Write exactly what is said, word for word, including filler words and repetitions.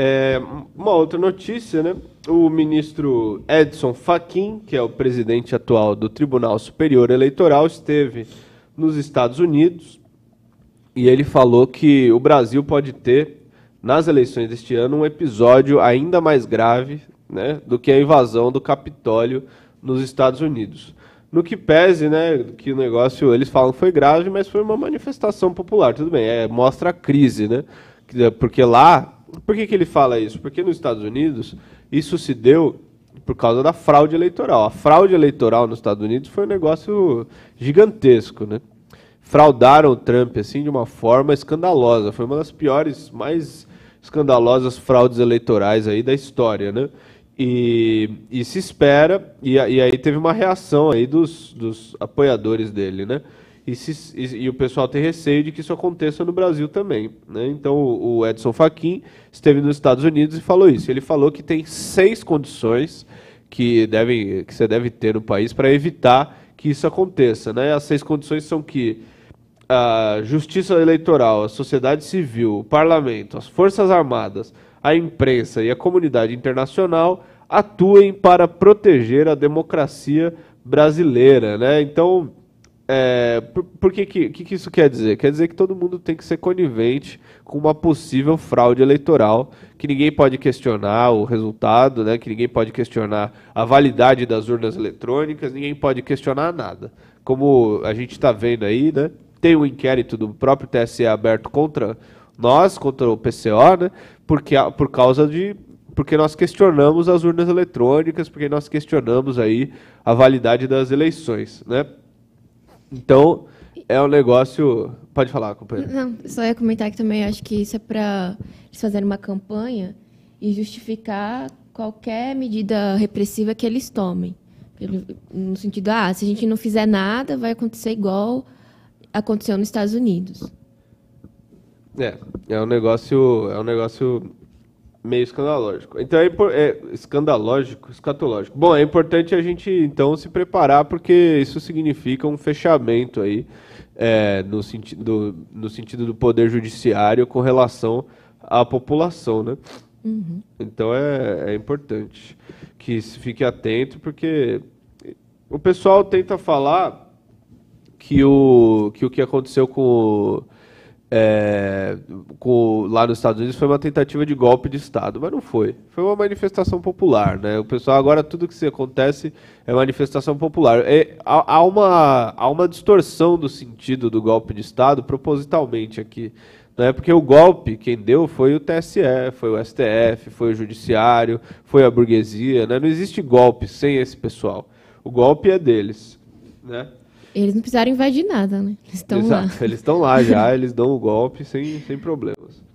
É, uma outra notícia, né? O ministro Edson Fachin, que é o presidente atual do Tribunal Superior Eleitoral, esteve nos Estados Unidos e ele falou que o Brasil pode ter, nas eleições deste ano, um episódio ainda mais grave, né, do que a invasão do Capitólio nos Estados Unidos. No que pese, né, que o negócio, eles falam que foi grave, mas foi uma manifestação popular, tudo bem, é, mostra a crise, né? Porque lá... Por que que ele fala isso? Porque nos Estados Unidos isso se deu por causa da fraude eleitoral. A fraude eleitoral nos Estados Unidos foi um negócio gigantesco, né? Fraudaram o Trump assim de uma forma escandalosa. Foi uma das piores, mais escandalosas fraudes eleitorais aí da história, né? E, e se espera, e, e aí teve uma reação aí dos, dos apoiadores dele, né? E, se, e, e o pessoal tem receio de que isso aconteça no Brasil também, né? Então, o, o Edson Fachin esteve nos Estados Unidos e falou isso. Ele falou que tem seis condições que, devem, que você deve ter no país para evitar que isso aconteça, né? As seis condições são que a justiça eleitoral, a sociedade civil, o parlamento, as forças armadas, a imprensa e a comunidade internacional atuem para proteger a democracia brasileira, né? Então... É, por, por que, que, que isso quer dizer? Quer dizer que todo mundo tem que ser conivente com uma possível fraude eleitoral, que ninguém pode questionar o resultado, né, que ninguém pode questionar a validade das urnas eletrônicas, ninguém pode questionar nada. Como a gente está vendo aí, né, tem um inquérito do próprio T S E aberto contra nós, contra o P C O, né, porque, por causa de... porque nós questionamos as urnas eletrônicas, porque nós questionamos aí a validade das eleições, né? Então, é um negócio... Pode falar, companheira. Não, só ia comentar que também acho que isso é para eles fazerem uma campanha e justificar qualquer medida repressiva que eles tomem. No sentido, ah, se a gente não fizer nada, vai acontecer igual aconteceu nos Estados Unidos. É, é um negócio, é um negócio meio escandalógico. Então, é, é escandalógico, escatológico. Bom, é importante a gente, então, se preparar, porque isso significa um fechamento aí, é, no, senti do, no sentido do poder judiciário com relação à população, né? Uhum. Então, é, é importante que se fique atento, porque o pessoal tenta falar que o que, o que aconteceu com o... É, com, lá nos Estados Unidos foi uma tentativa de golpe de Estado, mas não foi. Foi uma manifestação popular, né? O pessoal agora, tudo que se acontece é manifestação popular. É, há, há, uma, há uma distorção do sentido do golpe de Estado propositalmente aqui, né? Porque o golpe, quem deu, foi o T S E, foi o S T F, foi o Judiciário, foi a burguesia, né? Não existe golpe sem esse pessoal. O golpe é deles, né? Eles não precisaram invadir nada, né? Eles estão lá. Eles estão lá já, eles dão o golpe sem, sem problemas.